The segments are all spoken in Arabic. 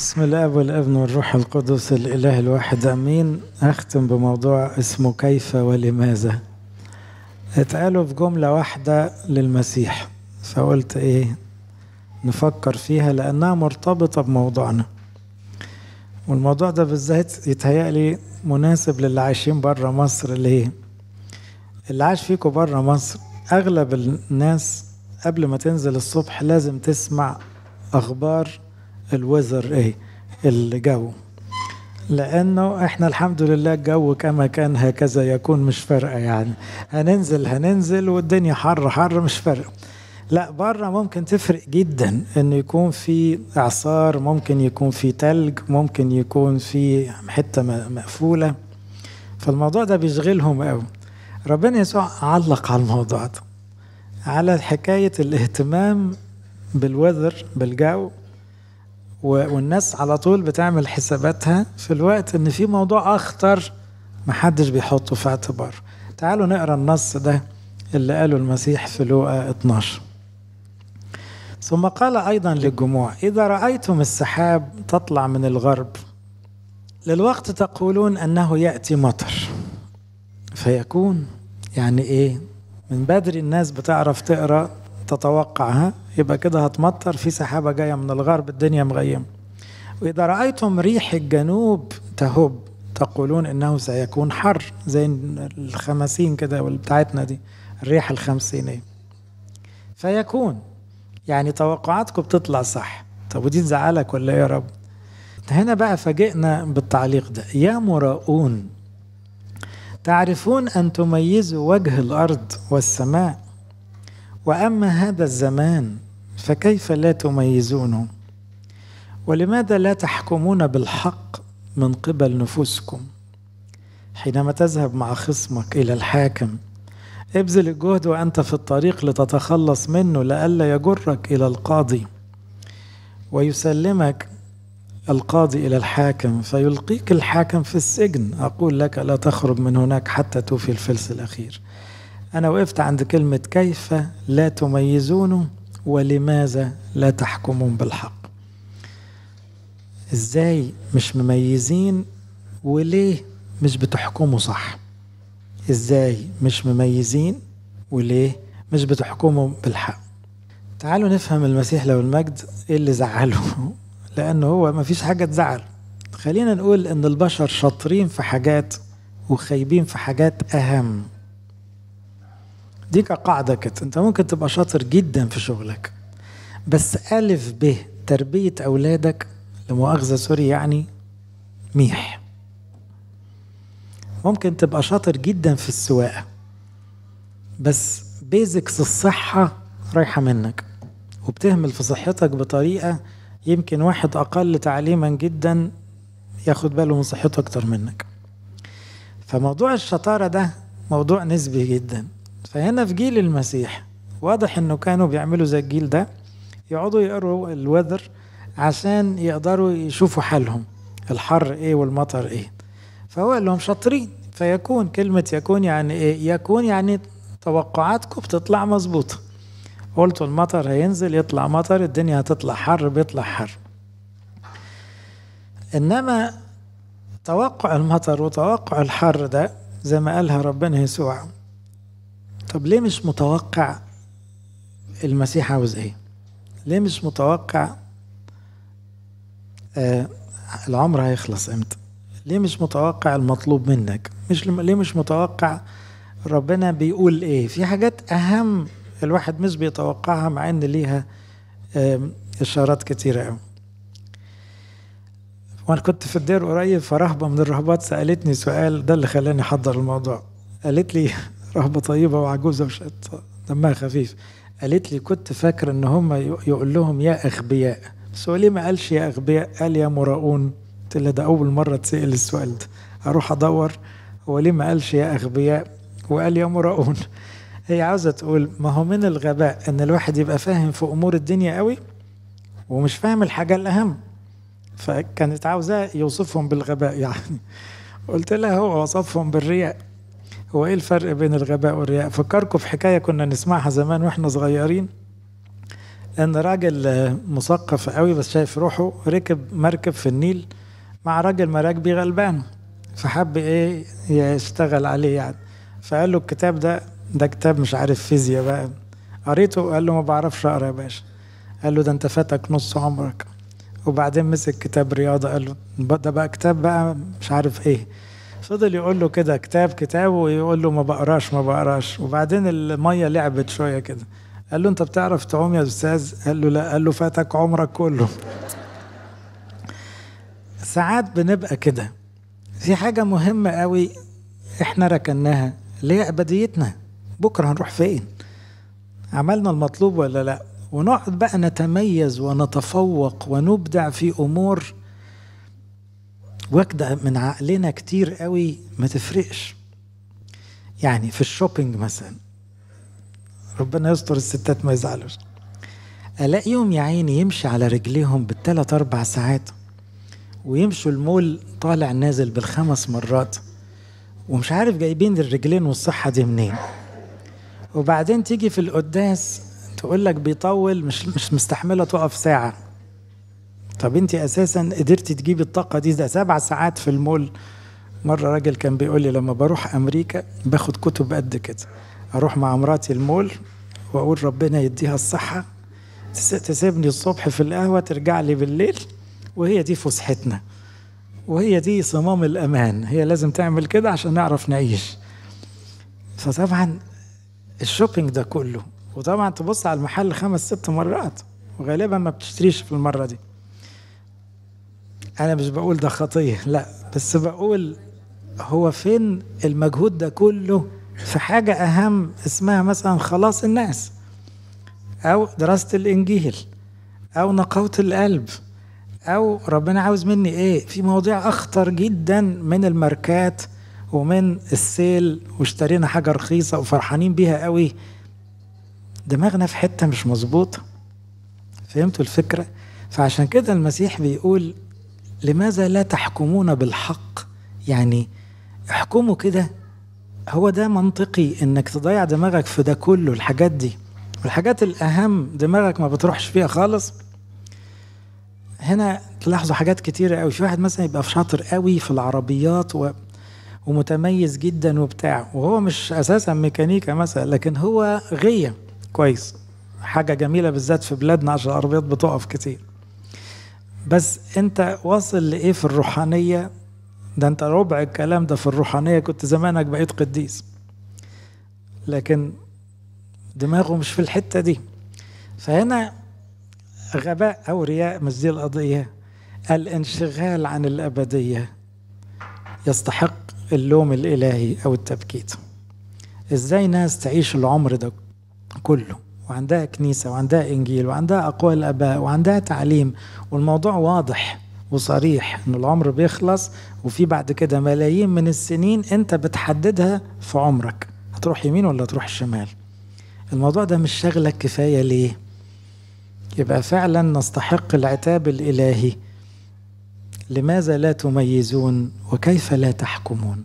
بسم الاب والابن والروح القدس الاله الواحد امين. اختم بموضوع اسمه كيف ولماذا. اتقالوا في جمله واحده للمسيح، فقلت ايه نفكر فيها لانها مرتبطه بموضوعنا، والموضوع ده بالذات يتهيألي مناسب للي عايشين بره مصر. ليه؟ اللي عايش فيكم بره مصر اغلب الناس قبل ما تنزل الصبح لازم تسمع اخبار الوذر، ايه الجو، لانه احنا الحمد لله الجو كما كان هكذا يكون، مش فارقه يعني هننزل والدنيا حر مش فارقه. لا، بره ممكن تفرق جدا، انه يكون في اعصار، ممكن يكون في تلج، ممكن يكون في حته مقفوله، فالموضوع ده بيشغلهم قوي. ربنا يسوع علق على الموضوع ده، على حكايه الاهتمام بالوذر بالجو، والناس على طول بتعمل حساباتها في الوقت ان في موضوع اخطر محدش بيحطه في اعتبار. تعالوا نقرا النص ده اللي قاله المسيح في لوقا 12. ثم قال ايضا للجموع: اذا رايتم السحاب تطلع من الغرب للوقت تقولون انه ياتي مطر فيكون. يعني ايه؟ من بدري الناس بتعرف تقرا تتوقعها، يبقى كده هتمطر، في سحابة جاية من الغرب، الدنيا مغيمة. وإذا رأيتم ريح الجنوب تهب تقولون إنه سيكون حر، زي الخمسين كده بتاعتنا دي، الريح الخمسينية فيكون. يعني توقعاتكم بتطلع صح. طب ودي تزعلك ولا إيه يا رب؟ هنا بقى فاجئنا بالتعليق ده: يا مراؤون، تعرفون أن تميزوا وجه الأرض والسماء، وأما هذا الزمان فكيف لا تميزونه؟ ولماذا لا تحكمون بالحق من قبل نفوسكم؟ حينما تذهب مع خصمك إلى الحاكم ابذل الجهد وأنت في الطريق لتتخلص منه، لئلا يجرك إلى القاضي ويسلمك القاضي إلى الحاكم فيلقيك الحاكم في السجن. أقول لك لا تخرج من هناك حتى توفي الفلس الأخير. أنا وقفت عند كلمة كيف لا تميزونه ولماذا لا تحكمون بالحق. إزاي مش مميزين وليه مش بتحكموا صح؟ إزاي مش مميزين وليه مش بتحكموا بالحق؟ تعالوا نفهم المسيح له المجد إيه اللي زعله، لأنه هو مفيش حاجة تزعل. خلينا نقول إن البشر شاطرين في حاجات وخايبين في حاجات أهم. دي كقاعدة كده، انت ممكن تبقى شاطر جدا في شغلك، بس ألف ب تربية أولادك لمؤاخذة سوري يعني ميح. ممكن تبقى شاطر جدا في السواقة، بس بيزكس الصحة رايحة منك، وبتهمل في صحتك بطريقة يمكن واحد أقل تعليما جدا ياخد باله من صحته أكتر منك. فموضوع الشطارة ده موضوع نسبي جدا. فهنا في جيل المسيح واضح انه كانوا بيعملوا زي الجيل ده، يقعدوا يقروا الوذر عشان يقدروا يشوفوا حالهم، الحر ايه والمطر ايه. فهو قال لهم شاطرين فيكون. كلمة يكون يعني ايه؟ يكون يعني توقعاتكم بتطلع مظبوطة. قلتوا المطر هينزل، يطلع مطر، الدنيا هتطلع حر، بيطلع حر. انما توقع المطر وتوقع الحر ده زي ما قالها ربنا يسوع. طب ليه مش متوقع المسيح عاوز ايه؟ ليه مش متوقع العمر هيخلص امتى؟ ليه مش متوقع المطلوب منك؟ ليه مش متوقع ربنا بيقول ايه؟ في حاجات اهم الواحد مش بيتوقعها، مع ان ليها اشارات كتيرة قوي. وانا كنت في الدير قريب، فرهبة من الرهبات سألتني سؤال، ده اللي خلاني احضر الموضوع. قالت لي، رهبة طيبة وعجوزة دمها خفيف، قالت لي: كنت فاكر ان هم يقول لهم يا اغبياء، بس هو ليه ما قالش يا اغبياء، قال يا مراؤون؟ قلت لها ده اول مرة تسأل السؤال ده، هروح ادور هو ليه ما قالش يا اغبياء وقال يا مراؤون. هي عاوزة تقول ما هو من الغباء ان الواحد يبقى فاهم في امور الدنيا قوي ومش فاهم الحاجة الاهم، فكانت عاوزة يوصفهم بالغباء يعني. قلت لها هو وصفهم بالرياء. هو ايه الفرق بين الغباء والرياء؟ فكركم في حكاية كنا نسمعها زمان واحنا صغيرين، ان راجل مثقف قوي بس شايف روحه ركب مركب في النيل مع راجل مراكبي غلبان، فحب ايه يشتغل عليه يعني. فقال له الكتاب ده كتاب مش عارف فيزياء بقى، قريته؟ قال له ما بعرفش اقرا يا باشا. قال له ده انت فاتك نص عمرك. وبعدين مسك كتاب رياضه قال له ده بقى كتاب بقى مش عارف ايه. فضل يقول له كده كتاب ويقول له ما بقراش. وبعدين الميه لعبت شويه كده، قال له انت بتعرف تعوم يا استاذ؟ قال له لا. قال له فاتك عمرك كله. ساعات بنبقى كده في حاجه مهمه قوي احنا ركناها، اللي هي ابديتنا، بكره هنروح فين، عملنا المطلوب ولا لا. ونقعد بقى نتميز ونتفوق ونبدع في امور واخده من عقلنا كتير قوي ما تفرقش. يعني في الشوبينج مثلا، ربنا يستر الستات ما يزعلوش، الاقيهم يا عيني يمشي على رجليهم بالثلاث اربع ساعات، ويمشوا المول طالع نازل بالخمس مرات، ومش عارف جايبين الرجلين والصحه دي منين. وبعدين تيجي في القداس تقول لك بيطول، مش مستحمله تقف ساعه. طب انت اساسا قدرتي تجيبي الطاقه دي؟ ده 7 ساعات في المول. مره راجل كان بيقول لي لما بروح امريكا باخد كتب قد كده، اروح مع مراتي المول واقول ربنا يديها الصحه، تسيبني الصبح في القهوه ترجع لي بالليل، وهي دي فسحتنا، وهي دي صمام الامان، هي لازم تعمل كده عشان نعرف نعيش. فطبعا الشوبينج ده كله، وطبعا تبص على المحل 5 6 مرات وغالبا ما بتشتريش في المره دي. انا مش بقول ده خطيه، لا، بس بقول هو فين المجهود ده كله في حاجه اهم اسمها مثلا خلاص الناس، او دراسه الانجيل، او نقاوه القلب، او ربنا عاوز مني ايه في مواضيع اخطر جدا من الماركات ومن السيل، واشترينا حاجه رخيصه وفرحانين بيها قوي. دماغنا في حته مش مظبوطه. فهمتوا الفكره؟ فعشان كده المسيح بيقول لماذا لا تحكمون بالحق؟ يعني احكموا كده. هو ده منطقي انك تضيع دماغك في ده كله، الحاجات دي والحاجات الاهم دماغك ما بتروحش فيها خالص. هنا تلاحظوا حاجات كتيره قوي. في واحد مثلا يبقى شاطر قوي في العربيات ومتميز جدا وبتاع، وهو مش اساسا ميكانيكا مثلا، لكن هو غية كويس، حاجه جميله بالذات في بلادنا عشان العربيات بتقف كتير. بس انت واصل لايه في الروحانيه؟ ده انت ربع الكلام ده في الروحانيه كنت زمانك بقيت قديس، لكن دماغه مش في الحته دي. فهنا غباء او رياء، مش دي القضيه. الانشغال عن الابديه يستحق اللوم الالهي او التبكيت. ازاي ناس تعيش العمر ده كله وعندها كنيسة وعندها إنجيل وعندها أقوال آباء وعندها تعليم، والموضوع واضح وصريح إن العمر بيخلص، وفي بعد كده ملايين من السنين أنت بتحددها في عمرك، هتروح يمين ولا هتروح شمال. الموضوع ده مش شغلك كفاية ليه؟ يبقى فعلا نستحق العتاب الإلهي. لماذا لا تميزون وكيف لا تحكمون؟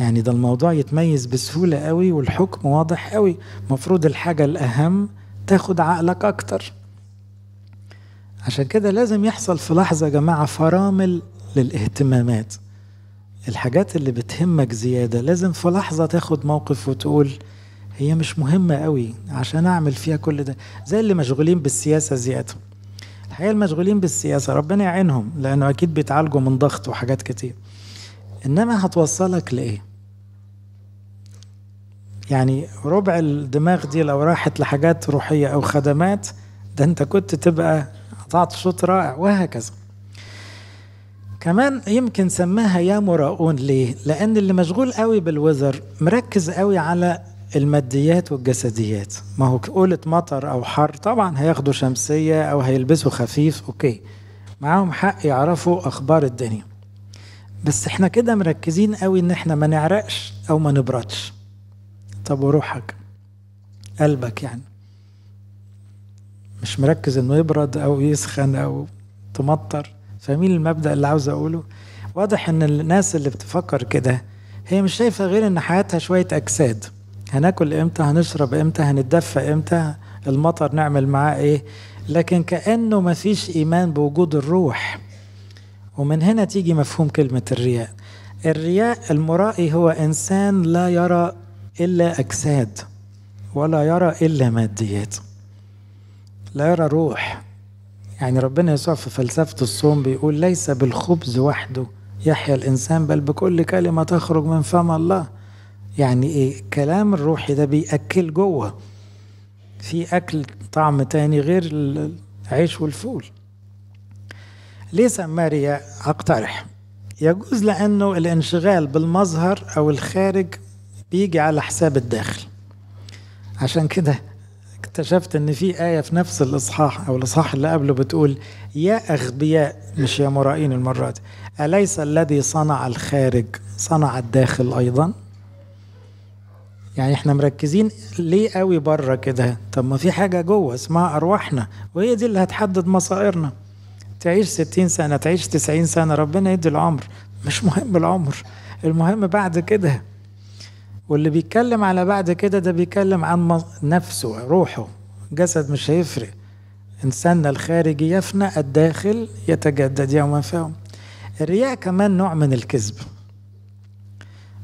يعني ده الموضوع يتميز بسهولة قوي والحكم واضح قوي. مفروض الحاجة الأهم تاخد عقلك أكتر. عشان كده لازم يحصل في لحظة جماعة فرامل للاهتمامات. الحاجات اللي بتهمك زيادة لازم في لحظة تاخد موقف وتقول هي مش مهمة قوي عشان أعمل فيها كل ده. زي اللي مشغولين بالسياسة زيادة، الحقيقة المشغولين بالسياسة ربنا يعينهم، لأنه أكيد بيتعالجوا من ضغط وحاجات كتير، إنما هتوصلك لإيه؟ يعني ربع الدماغ دي لو راحت لحاجات روحية أو خدمات، ده أنت كنت تبقى قطعت شوط رائع. وهكذا كمان يمكن سماها يا مراؤون. ليه؟ لأن اللي مشغول قوي بالوزر مركز قوي على الماديات والجسديات. ما هو كقولة مطر أو حر طبعا هياخدوا شمسية أو هيلبسوا خفيف، أوكي، معاهم حق يعرفوا أخبار الدنيا، بس احنا كده مركزين قوي ان احنا ما نعرقش او ما نبردش. طب وروحك، قلبك، يعني مش مركز انه يبرد او يسخن او تمطر. فاهمين المبدأ اللي عاوز اقوله؟ واضح ان الناس اللي بتفكر كده هي مش شايفة غير ان حياتها شوية اجساد، هناكل امتى، هنشرب امتى، هنتدفى امتى، المطر نعمل معاه ايه، لكن كأنه ما فيش إيمان بوجود الروح. ومن هنا تيجي مفهوم كلمة الرياء. الرياء المرائي هو إنسان لا يرى إلا أجساد ولا يرى إلا ماديات، لا يرى روح. يعني ربنا يسوع في فلسفة الصوم بيقول ليس بالخبز وحده يحيا الإنسان بل بكل كلمة تخرج من فم الله. يعني إيه؟ كلام الروحي ده بيأكل جوه، في أكل طعم تاني غير العيش والفول. ليه سماه رياء؟ أقترح يجوز لأنه الانشغال بالمظهر أو الخارج بيجي على حساب الداخل. عشان كده اكتشفت أن في آية في نفس الإصحاح أو الإصحاح اللي قبله بتقول يا أغبياء، مش يا مرائين المرة دي، أليس الذي صنع الخارج صنع الداخل أيضا؟ يعني احنا مركزين ليه قوي بره كده؟ طب ما في حاجة جوه اسمها أرواحنا، وهي دي اللي هتحدد مصائرنا. تعيش 60 سنة، تعيش 90 سنة، ربنا يدي العمر، مش مهم العمر، المهم بعد كده. واللي بيتكلم على بعد كده ده بيتكلم عن نفسه، روحه. جسد مش هيفرق، إنساننا الخارجي يفنى، الداخل يتجدد يوما فيوم. الرياء كمان نوع من الكذب،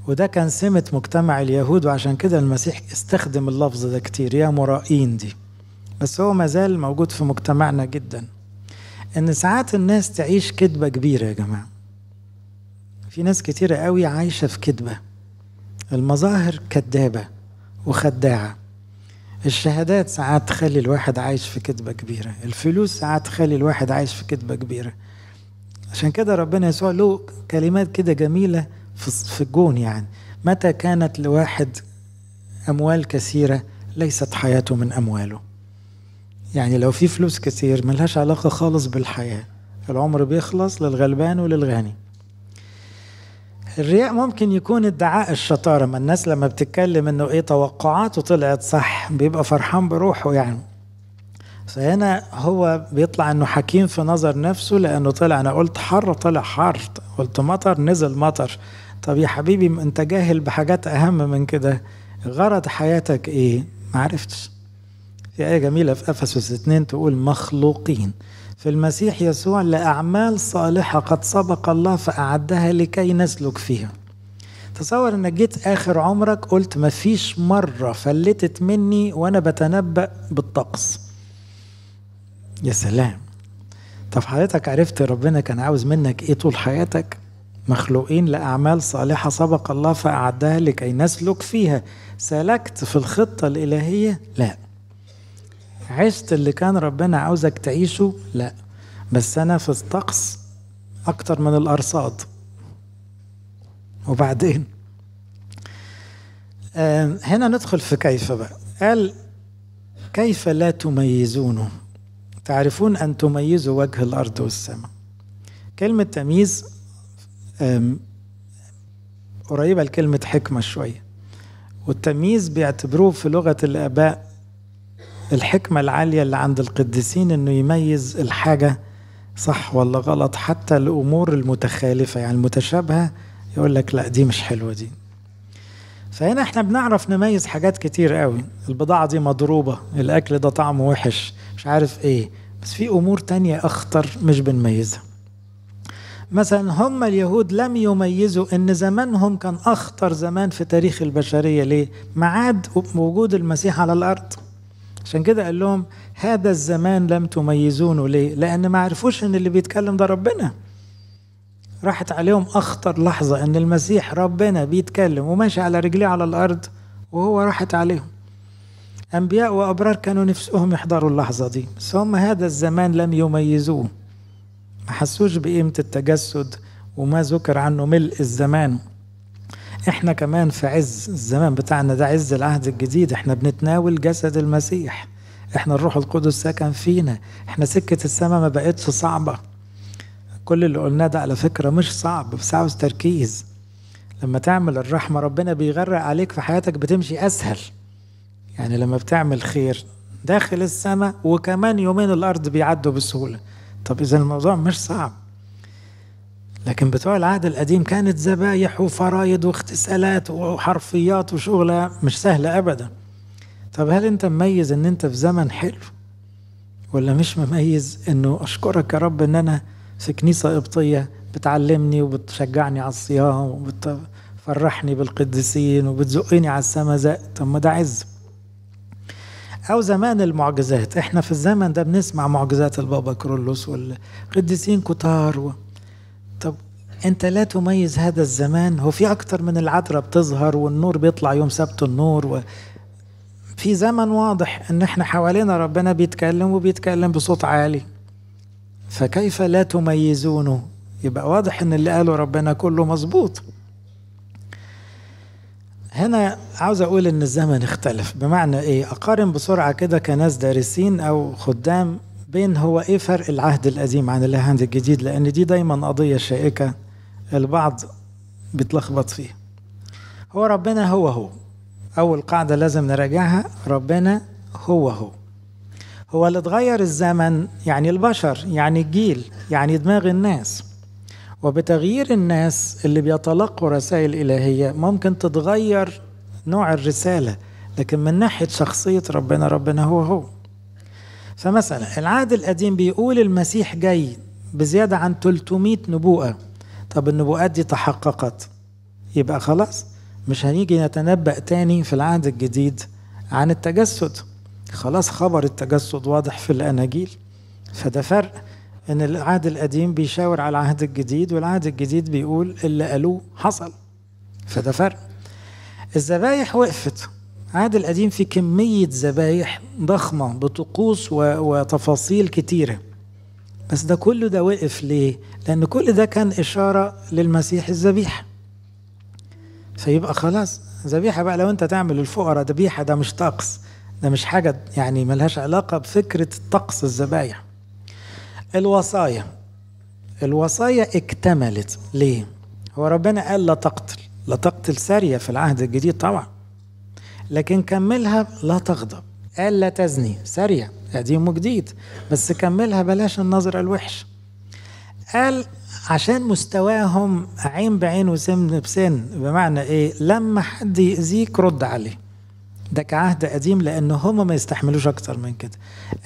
وده كان سمة مجتمع اليهود، وعشان كده المسيح استخدم اللفظ ده كتير، يا مرائين دي، بس هو مازال موجود في مجتمعنا جدا. إن ساعات الناس تعيش كذبة كبيرة يا جماعة، في ناس كتيرة قوي عايشة في كذبة. المظاهر كذابة وخداعة، الشهادات ساعات تخلي الواحد عايش في كذبة كبيرة، الفلوس ساعات تخلي الواحد عايش في كذبة كبيرة. عشان كده ربنا يسوع له كلمات كده جميلة في الجون، يعني متى كانت لواحد أموال كثيرة ليست حياته من أمواله. يعني لو في فلوس كثير ملهاش علاقة خالص بالحياة، العمر بيخلص للغلبان وللغني. الرياء ممكن يكون ادعاء الشطارة، ما الناس لما بتتكلم انه ايه توقعاته طلعت صح بيبقى فرحان بروحه يعني. فهنا هو بيطلع انه حكيم في نظر نفسه، لانه طلع انا قلت حر طلع حر، قلت مطر نزل مطر. طب يا حبيبي انت جاهل بحاجات اهم من كده، غرض حياتك ايه؟ معرفتش. في آية جميلة في أفسس 2 تقول مخلوقين في المسيح يسوع لأعمال صالحة قد سبق الله فأعدها لكي نسلك فيها. تصور أنك جيت آخر عمرك قلت مفيش مرة فلتت مني وأنا بتنبأ بالطقس. يا سلام، طب حضرتك عرفت ربنا كان عاوز منك إيه طول حياتك؟ مخلوقين لأعمال صالحة سبق الله فأعدها لكي نسلك فيها. سلكت في الخطة الإلهية؟ لا. عشت اللي كان ربنا عاوزك تعيشه؟ لا. بس أنا في الطقس أكتر من الأرصاد. وبعدين هنا ندخل في كيف بقى. قال كيف لا تميزونه، تعرفون أن تميزوا وجه الأرض والسماء. كلمة تمييز قريبة لكلمة حكمة شوية. والتمييز بيعتبروه في لغة الآباء الحكمة العالية اللي عند القديسين، انه يميز الحاجة صح ولا غلط، حتى الامور المتخالفة يعني المتشابهة يقول لك لا دي مش حلوة دي. فهنا احنا بنعرف نميز حاجات كتير قوي، البضاعة دي مضروبة، الاكل ده طعمه وحش، مش عارف ايه، بس في امور تانية اخطر مش بنميزها. مثلا هم اليهود لم يميزوا ان زمانهم كان اخطر زمان في تاريخ البشرية. ليه؟ معاد وجود المسيح على الارض. عشان كده قال لهم هذا الزمان لم تميزونه. ليه؟ لأن ما عرفوش أن اللي بيتكلم ده ربنا. راحت عليهم أخطر لحظة، أن المسيح ربنا بيتكلم وماشي على رجليه على الأرض وهو راحت عليهم. أنبياء وأبرار كانوا نفسهم يحضروا اللحظة دي، بس هم هذا الزمان لم يميزوه، ما حسوش بقيمة التجسد وما ذكر عنه ملء الزمان. احنا كمان في عز الزمان بتاعنا ده، عز العهد الجديد، احنا بنتناول جسد المسيح، احنا الروح القدس ساكن فينا، احنا سكة السماء ما بقتش صعبة. كل اللي قلناه ده على فكرة مش صعب، بس عاوز تركيز. لما تعمل الرحمة ربنا بيغرق عليك في حياتك، بتمشي أسهل. يعني لما بتعمل خير داخل السماء وكمان يومين الأرض بيعدوا بسهولة. طب إذا الموضوع مش صعب. لكن بتوع العهد القديم كانت ذبايح وفرايد واغتسالات وحرفيات وشغلة مش سهلة أبدا. طب هل انت مميز ان انت في زمن حلو ولا مش مميز؟ انه اشكرك يا رب ان انا في كنيسة قبطية بتعلمني وبتشجعني على الصيام وبتفرحني بالقديسين وبتزقني على السما زق. طب ما ده عز. او زمان المعجزات، احنا في الزمن ده بنسمع معجزات البابا كرولوس والقديسين كتار طب انت لا تميز هذا الزمان. هو في اكتر من العذراء بتظهر والنور بيطلع يوم سبت النور في زمن واضح ان احنا حوالينا ربنا بيتكلم وبيتكلم بصوت عالي، فكيف لا تميزونه؟ يبقى واضح ان اللي قاله ربنا كله مظبوط. هنا عاوز اقول ان الزمن اختلف. بمعنى ايه؟ اقارن بسرعة كده كناس دارسين او خدام بين هو ايه فرق العهد القديم عن العهد الجديد، لان دي دايما قضية شائكة البعض بيتلخبط فيها. هو ربنا هو اول قاعدة لازم نراجعها، ربنا هو اللي اتغير الزمن، يعني البشر، يعني الجيل، يعني دماغ الناس. وبتغيير الناس اللي بيتلقوا رسائل إلهية ممكن تتغير نوع الرسالة، لكن من ناحية شخصية ربنا هو. فمثلا العهد القديم بيقول المسيح جاي بزيادة عن 300 نبوءة. طب النبوءات دي تحققت، يبقى خلاص مش هنيجي نتنبأ تاني في العهد الجديد عن التجسد. خلاص خبر التجسد واضح في الأناجيل. فده فرق، إن العهد القديم بيشاور على العهد الجديد والعهد الجديد بيقول اللي قالوه حصل، فده فرق. الذبايح وقفت. العهد القديم في كمية ذبايح ضخمة بطقوس وتفاصيل كتيرة، بس ده كله ده وقف ليه؟ لأن كل ده كان إشارة للمسيح الذبيح. فيبقى خلاص ذبيحة بقى، لو أنت تعمل الفقراء ذبيحة ده مش طقس، ده مش حاجة يعني ملهاش علاقة بفكرة طقس الذبايح. الوصايا اكتملت ليه؟ هو ربنا قال لا تقتل سارية في العهد الجديد طبعا، لكن كملها لا تغضب. قال لا تزني، سارية قديم وجديد، بس كملها بلاش النظر الوحش. قال عشان مستواهم عين بعين وسن بسن، بمعنى ايه؟ لما حد يأذيك رد عليه. ده كعهد قديم لأنه هم ما يستحملوش أكتر من كده.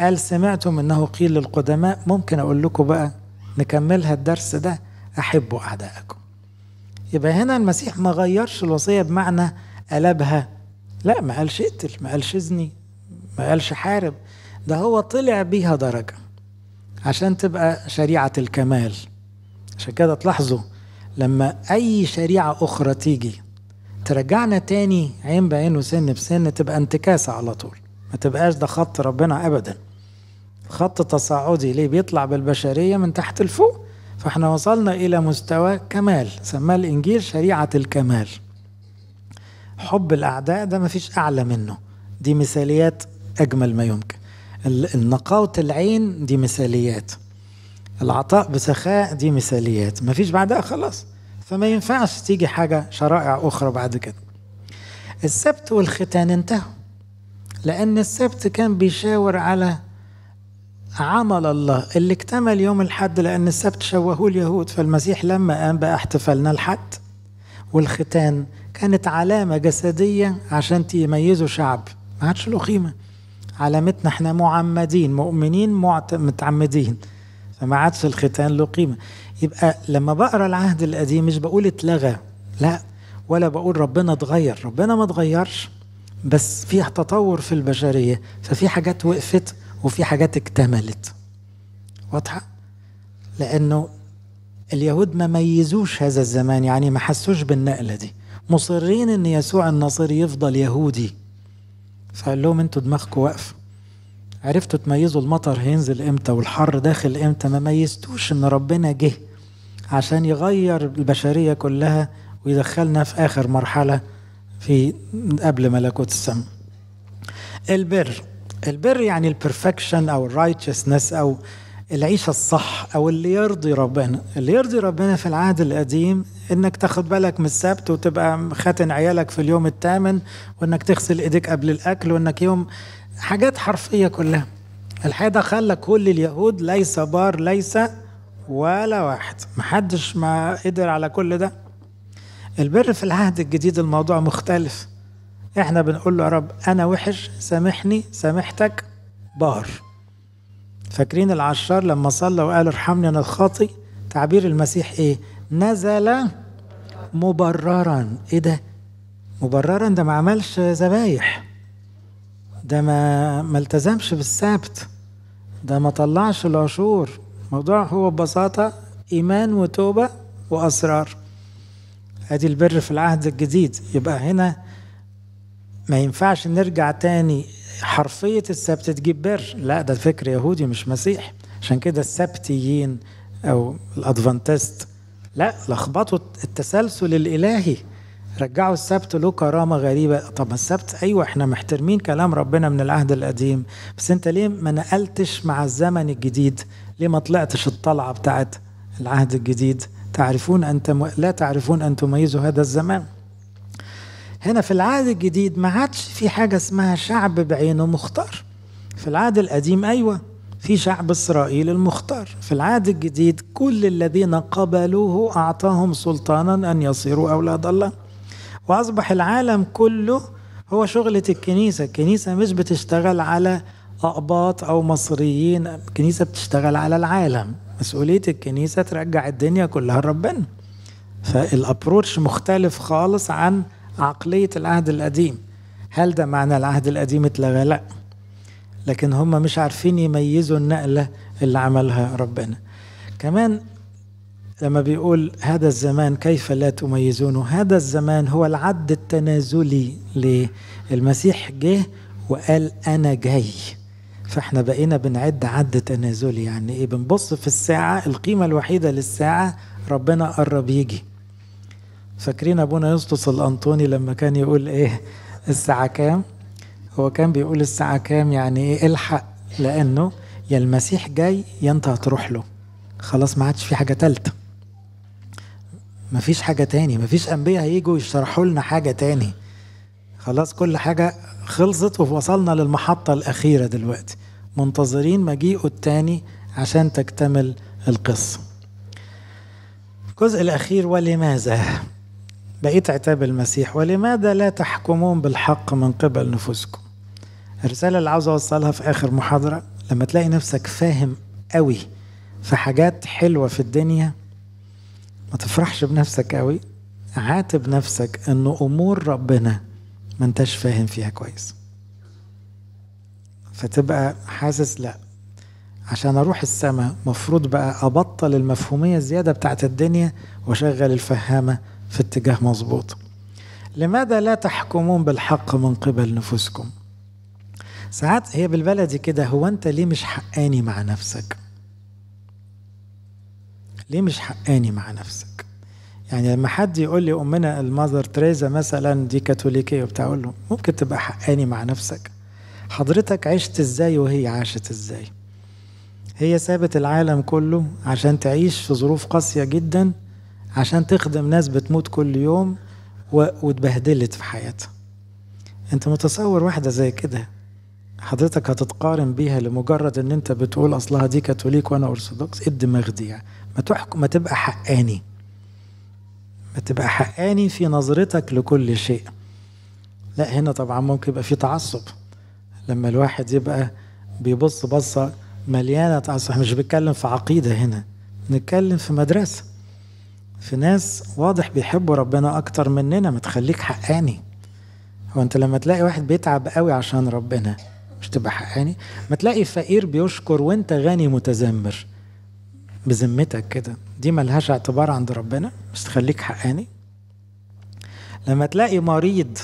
قال سمعتم أنه قيل للقدماء، ممكن أقول لكم بقى نكملها الدرس ده، أحبوا أعدائكم. يبقى هنا المسيح ما غيرش الوصية بمعنى قلبها، لا، ما قالش اقتل، ما قالش اذني، ما قالش حارب، ده هو طلع بيها درجة عشان تبقى شريعة الكمال. عشان كده تلاحظوا لما أي شريعة أخرى تيجي ترجعنا تاني عين بعين وسن بسن، تبقى انتكاسة على طول، ما تبقاش ده خط ربنا أبدا، خط تصاعدي. ليه؟ بيطلع بالبشرية من تحت الفوق، فاحنا وصلنا إلى مستوى كمال، سماه الإنجيل شريعة الكمال. حب الأعداء ده ما فيش أعلى منه، دي مثاليات أجمل ما يمكن. النقاوة العين دي مثاليات، العطاء بسخاء دي مثاليات، ما فيش بعدها خلاص. فما ينفعش تيجي حاجة شرائع أخرى بعد كده. السبت والختان انتهوا، لأن السبت كان بيشاور على عمل الله اللي اكتمل يوم الحد، لأن السبت شوهوه اليهود. فالمسيح لما قام بقى احتفلنا الحد، والختان كانت علامة جسدية عشان تميزوا شعب ما عادش له قيمة. علامتنا احنا معمدين، مؤمنين متعمدين، فما عادش الختان له قيمة. يبقى لما بقرأ العهد القديم مش بقول اتلغى، لا، ولا بقول ربنا اتغير، ربنا ما اتغيرش، بس فيه تطور في البشرية، ففي حاجات وقفت وفي حاجات اكتملت. واضحة؟ لأنه اليهود ما ميزوش هذا الزمان، يعني ما حسوش بالنقلة دي، مصرين ان يسوع الناصري يفضل يهودي. فقال لهم انتوا دماغكم واقفة، عرفتوا تميزوا المطر هينزل امتى والحر داخل امتى، ما ميزتوش ان ربنا جه عشان يغير البشرية كلها ويدخلنا في آخر مرحلة في قبل ملكوت السماء. البر يعني البرفكشن أو الرايتشسنس أو العيشة الصح أو اللي يرضي ربنا. اللي يرضي ربنا في العهد القديم إنك تاخد بالك من السبت وتبقى خاتن عيالك في اليوم الثامن، وإنك تغسل إيديك قبل الأكل، وإنك يوم حاجات حرفية كلها. الحقيقة ده خلى كل اليهود ليس بار، ليس ولا واحد، محدش ما قدر على كل ده. البر في العهد الجديد الموضوع مختلف، احنا بنقول له يا رب انا وحش سامحني سامحتك بار. فاكرين العشار لما صلى وقال ارحمني انا الخاطي، تعبير المسيح ايه؟ نزل مبررا. ايه ده مبررا؟ ده ما عملش ذبايح، ده ما التزمش بالسبت، ده ما طلعش العشور. الموضوع هو ببساطة إيمان وتوبة وأسرار. هذه البر في العهد الجديد. يبقى هنا ما ينفعش نرجع تاني حرفية السبت تجيب بر، لا ده فكر يهودي مش مسيح. عشان كده السبتيين أو الأدفانتست لا لخبطوا التسلسل الإلهي، رجعوا السبت له كرامة غريبة. طب السبت أيوة احنا محترمين كلام ربنا من العهد القديم، بس انت ليه ما نقلتش مع الزمن الجديد؟ ليه ما طلعتش الطلعة بتاعت العهد الجديد؟ تعرفون أنتم لا تعرفون أن تميزوا هذا الزمان. هنا في العهد الجديد ما عادش في حاجة اسمها شعب بعينه مختار. في العهد القديم أيوة في شعب إسرائيل المختار، في العهد الجديد كل الذين قبلوه أعطاهم سلطانا أن يصيروا أولاد الله. وأصبح العالم كله هو شغلة الكنيسة. الكنيسة مش بتشتغل على أقباط أو مصريين، الكنيسة بتشتغل على العالم. مسؤولية الكنيسة ترجع الدنيا كلها لربنا. فالأبروتش مختلف خالص عن عقلية العهد القديم. هل ده معنى العهد القديم اتلغى؟ لا، لكن هم مش عارفين يميزوا النقلة اللي عملها ربنا. كمان لما بيقول هذا الزمان كيف لا تميزونه، هذا الزمان هو العد التنازلي. للمسيح جه وقال أنا جاي، فإحنا بقينا بنعد عد تنازلي. يعني إيه؟ بنبص في الساعة، القيمة الوحيدة للساعة ربنا قرب يجي. فاكرين أبونا يوسطس الأنطوني لما كان يقول إيه الساعة كام؟ هو كان بيقول الساعة كام يعني إيه؟ الحق، لأنه يا المسيح جاي يا أنت هتروح له. خلاص ما عادش في حاجة تالتة، مفيش حاجة تاني، مفيش أنبياء هيجوا يشرحوا لنا حاجة تاني. خلاص كل حاجة خلصت ووصلنا للمحطة الأخيرة دلوقتي، منتظرين مجيئه التاني عشان تكتمل القصة. الجزء الأخير، ولماذا؟ بقيت عتاب المسيح. ولماذا لا تحكمون بالحق من قبل نفوسكم؟ الرسالة اللي عاوز أوصلها في آخر محاضرة، لما تلاقي نفسك فاهم قوي في حاجات حلوة في الدنيا ما تفرحش بنفسك قوي، عاتب نفسك إنه أمور ربنا ما انتش فاهم فيها كويس. فتبقى حاسس لا، عشان أروح السماء مفروض بقى أبطل المفهومية الزيادة بتاعت الدنيا وأشغل الفهامة في اتجاه مظبوط. لماذا لا تحكمون بالحق من قبل نفوسكم؟ ساعات هي بالبلدي كده، هو أنت ليه مش حقاني مع نفسك؟ ليه مش حقاني مع نفسك؟ يعني لما حد يقول لي أمنا المذر تريزا مثلا دي كاثوليكية وبتاع، أقول له ممكن تبقى حقاني مع نفسك؟ حضرتك عشت ازاي وهي عاشت ازاي؟ هي سابت العالم كله عشان تعيش في ظروف قاسية جدا، عشان تخدم ناس بتموت كل يوم واتبهدلت في حياتها. انت متصور واحدة زي كده حضرتك هتتقارن بيها لمجرد ان انت بتقول اصلها دي كاثوليك وانا ارثوذكس؟ ايه الدماغ دي يعني؟ ما تبقى حقاني، ما تبقى حقاني في نظرتك لكل شيء. لا هنا طبعا ممكن يبقى في تعصب، لما الواحد يبقى بيبص بصة مليانة تعصب. مش بتكلم في عقيدة هنا، نتكلم في مدرسة، في ناس واضح بيحبوا ربنا أكتر مننا. ما تخليك حقاني. هو أنت لما تلاقي واحد بيتعب قوي عشان ربنا مش تبقى حقاني؟ ما تلاقي فقير بيشكر وانت غني متذمر بذمتك كده، دي ملهاش اعتبار عند ربنا، مش تخليك حقاني. لما تلاقي مريض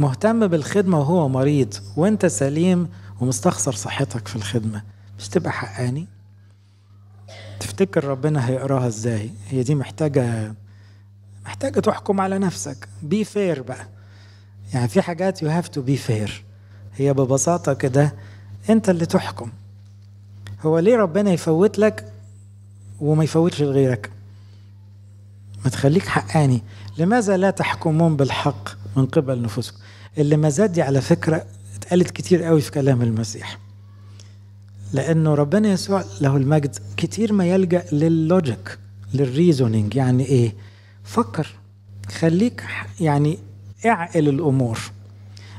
مهتم بالخدمة وهو مريض وانت سليم ومستخسر صحتك في الخدمة، مش تبقى حقاني؟ تفتكر ربنا هيقراها ازاي؟ هي دي محتاجة تحكم على نفسك. بي فير بقى، يعني في حاجات يو هاف تو بي فير. هي ببساطة كده انت اللي تحكم. هو ليه ربنا يفوت لك وما يفوتش لغيرك؟ ما تخليك حقاني. لماذا لا تحكمون بالحق من قبل نفوسكم؟ اللي ما زاد دي على فكرة اتقالت كتير قوي في كلام المسيح، لأنه ربنا يسوع له المجد كتير ما يلجأ لللوجيك، للريزونينج. يعني إيه؟ فكر، خليك يعني اعقل الأمور.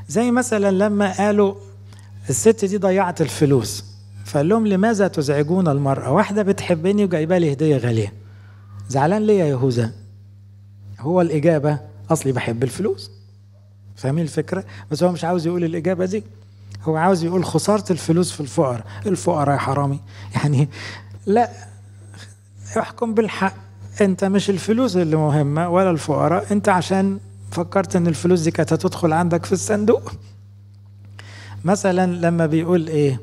زي مثلا لما قالوا الست دي ضيعت الفلوس، فقال لهم لماذا تزعجون المرأة؟ واحدة بتحبني وجايبه لي هدية غالية، زعلان ليه يا يهوذا؟ هو الإجابة أصلي بحب الفلوس. فاهمين الفكرة؟ بس هو مش عاوز يقول الإجابة دي، هو عاوز يقول خسارة الفلوس في الفقراء. الفقراء يا حرامي يعني، لا احكم بالحق، انت مش الفلوس اللي مهمة ولا الفقراء، انت عشان فكرت ان الفلوس دي كانت هتدخل عندك في الصندوق. مثلا لما بيقول ايه،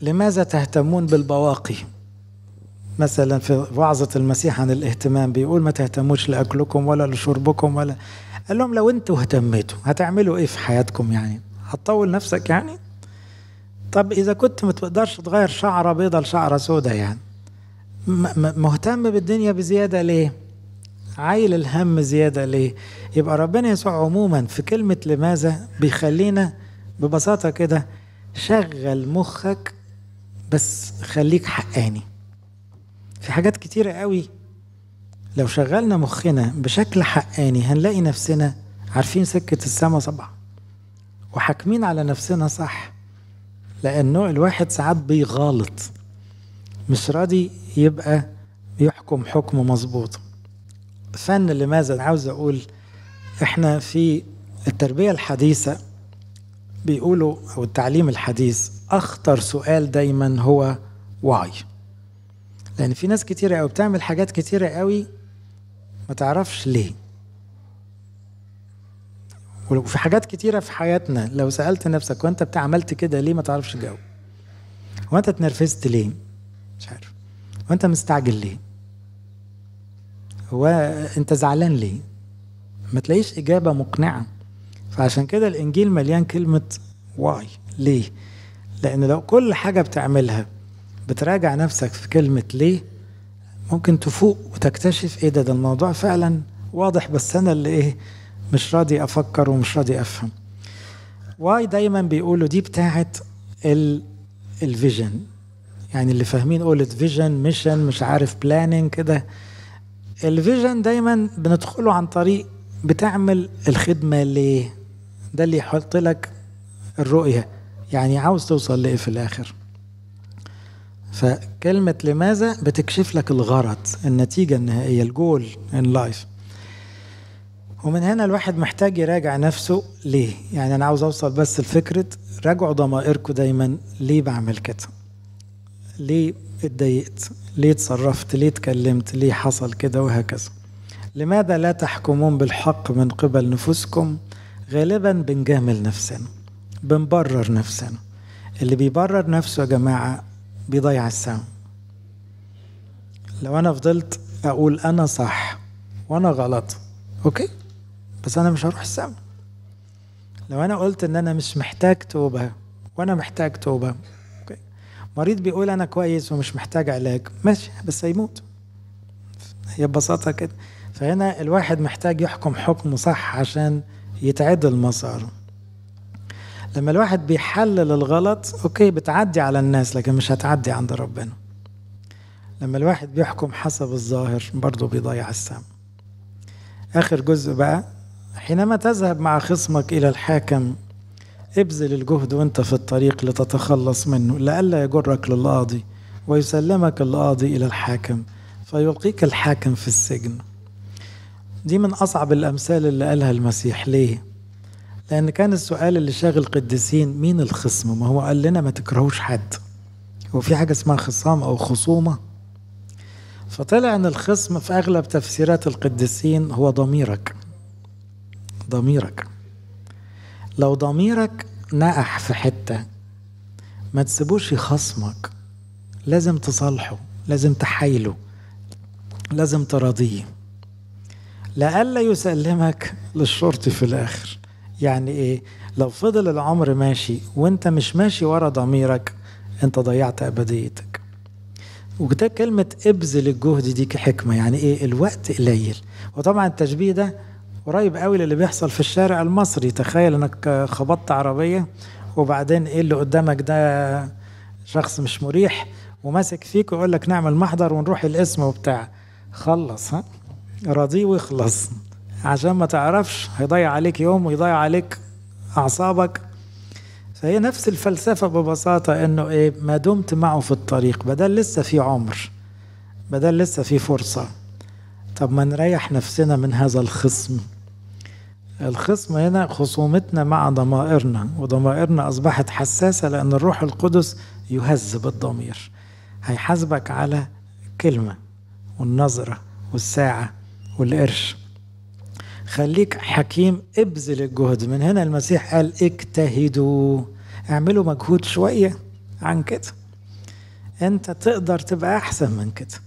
لماذا تهتمون بالبواقي؟ مثلا في وعظة المسيح عن الاهتمام بيقول ما تهتموش لأكلكم ولا لشربكم ولا، قال لهم لو انتوا اهتميتوا هتعملوا ايه في حياتكم يعني؟ هتطول نفسك يعني؟ طب إذا كنت ما تقدرش تغير شعرة بيضة لشعرة سودة يعني، مهتم بالدنيا بزيادة ليه؟ عايل الهم زيادة ليه؟ يبقى ربنا يسوع عموما في كلمة لماذا بيخلينا ببساطة كده، شغل مخك بس خليك حقاني. في حاجات كتيرة قوي لو شغلنا مخنا بشكل حقاني هنلاقي نفسنا عارفين سكة السما صباح وحاكمين على نفسنا صح، لأنه الواحد ساعات بيغلط، مش راضي يبقى يحكم حكم مظبوط. فن لماذا عاوز أقول، إحنا في التربية الحديثة بيقولوا أو التعليم الحديث أخطر سؤال دايما هو واي، لأن في ناس كتيرة أو بتعمل حاجات كتيرة قوي ما تعرفش ليه. وفي حاجات كتيرة في حياتنا لو سألت نفسك وانت بتعملت كده ليه ما تعرفش جاوب، وانت اتنرفزت ليه مش عارف، وانت مستعجل ليه، وانت زعلان ليه، ما تلاقيش إجابة مقنعة. فعشان كده الإنجيل مليان كلمة واي، ليه، لأن لو كل حاجة بتعملها بتراجع نفسك في كلمة ليه ممكن تفوق وتكتشف ايه ده الموضوع فعلا واضح، بس أنا اللي ايه مش راضي أفكر ومش راضي أفهم. واي دايما بيقولوا دي بتاعت الفيجن، يعني اللي فاهمين قولت فيجن ميشن مش عارف بلاننج كده. الفيجن دايما بندخله عن طريق بتعمل الخدمة ليه، ده اللي يحط لك الرؤية، يعني عاوز توصل لإيه في الآخر. فكلمة لماذا بتكشف لك الغرض، النتيجة النهائية، الجول ان لايف. ومن هنا الواحد محتاج يراجع نفسه ليه، يعني أنا عاوز أوصل بس لفكرة، راجعوا ضمائركم دايما، ليه بعمل كده، ليه اتضايقت، ليه اتصرفت، ليه اتكلمت، ليه حصل كده، وهكذا. لماذا لا تحكمون بالحق من قبل نفوسكم؟ غالبا بنجامل نفسنا، بنبرر نفسنا. اللي بيبرر نفسه يا جماعة بيضيع الساعة. لو أنا فضلت أقول أنا صح وأنا غلط أوكي، بس أنا مش هروح السما. لو أنا قلت إن أنا مش محتاج توبة وأنا محتاج توبة، أوكي. مريض بيقول أنا كويس ومش محتاج علاج، ماشي، بس هيموت. هي ببساطة كده. فهنا الواحد محتاج يحكم حكم صح عشان يتعدل مساره. لما الواحد بيحلل الغلط أوكي بتعدي على الناس، لكن مش هتعدي عند ربنا. لما الواحد بيحكم حسب الظاهر برضو بيضيع السما. آخر جزء بقى، حينما تذهب مع خصمك إلى الحاكم ابذل الجهد وانت في الطريق لتتخلص منه، لئلا يجرك للقاضي ويسلمك القاضي إلى الحاكم فيلقيك الحاكم في السجن. دي من أصعب الأمثال اللي قالها المسيح. ليه؟ لأن كان السؤال اللي شاغل القديسين مين الخصم؟ ما هو قال لنا ما تكرهوش حد، هو في حاجة اسمها خصام أو خصومة؟ فطلع أن الخصم في أغلب تفسيرات القديسين هو ضميرك. ضميرك لو ضميرك نقح في حتة ما تسيبوش يخصمك، لازم تصالحه، لازم تحايله، لازم تراضيه، لئلا يسلمك للشرطي في الآخر. يعني إيه؟ لو فضل العمر ماشي وانت مش ماشي ورا ضميرك انت ضيعت أبديتك. وده كلمة ابذل الجهد دي كحكمة، يعني ايه؟ الوقت قليل. وطبعا التشبيه ده قريب قوي للي بيحصل في الشارع المصري. تخيل انك خبطت عربية وبعدين ايه اللي قدامك ده شخص مش مريح وماسك فيك ويقول لك نعمل محضر ونروح القسم وبتاع، خلص، ها، راضيه ويخلص، عشان ما تعرفش هيضيع عليك يوم ويضيع عليك أعصابك. فهي نفس الفلسفة ببساطة، إنه إيه، ما دمت معه في الطريق، بدل لسه في عمر، بدل لسه في فرصة. طب ما نريح نفسنا من هذا الخصم. الخصم هنا خصومتنا مع ضمائرنا، وضمائرنا أصبحت حساسة لأن الروح القدس يهذب الضمير. هيحاسبك على كلمة والنظرة والساعة والقرش. خليك حكيم، ابذل الجهد. من هنا المسيح قال اجتهدوا، اعملوا مجهود شوية عن كده. انت تقدر تبقى أحسن من كده،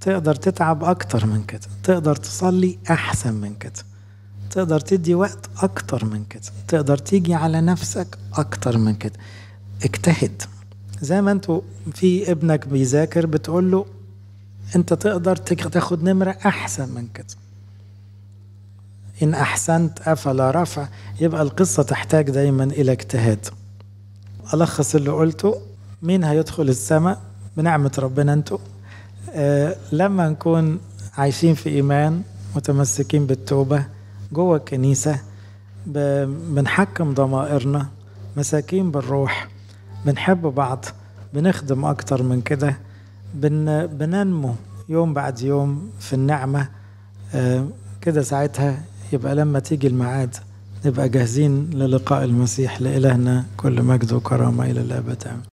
تقدر تتعب أكتر من كده، تقدر تصلي أحسن من كده، تقدر تدي وقت أكتر من كده، تقدر تيجي على نفسك أكتر من كده. اجتهد. زي ما انتوا في ابنك بيذاكر بتقول له انت تقدر تاخد نمرة أحسن من كده. إن أحسنت أفلا رفع. يبقى القصة تحتاج دايما إلى اجتهاد. ألخص اللي قلته، مين هيدخل السماء بنعمة ربنا؟ أنتوا لما نكون عايشين في إيمان، متمسكين بالتوبة، جوه الكنيسة، بنحكم ضمائرنا، مساكين بالروح، بنحب بعض، بنخدم أكتر من كده، بننمو يوم بعد يوم في النعمة كده. ساعتها يبقى لما تيجي الميعاد نبقى جاهزين للقاء المسيح. لإلهنا كل مجد وكرامة إلى الأبد.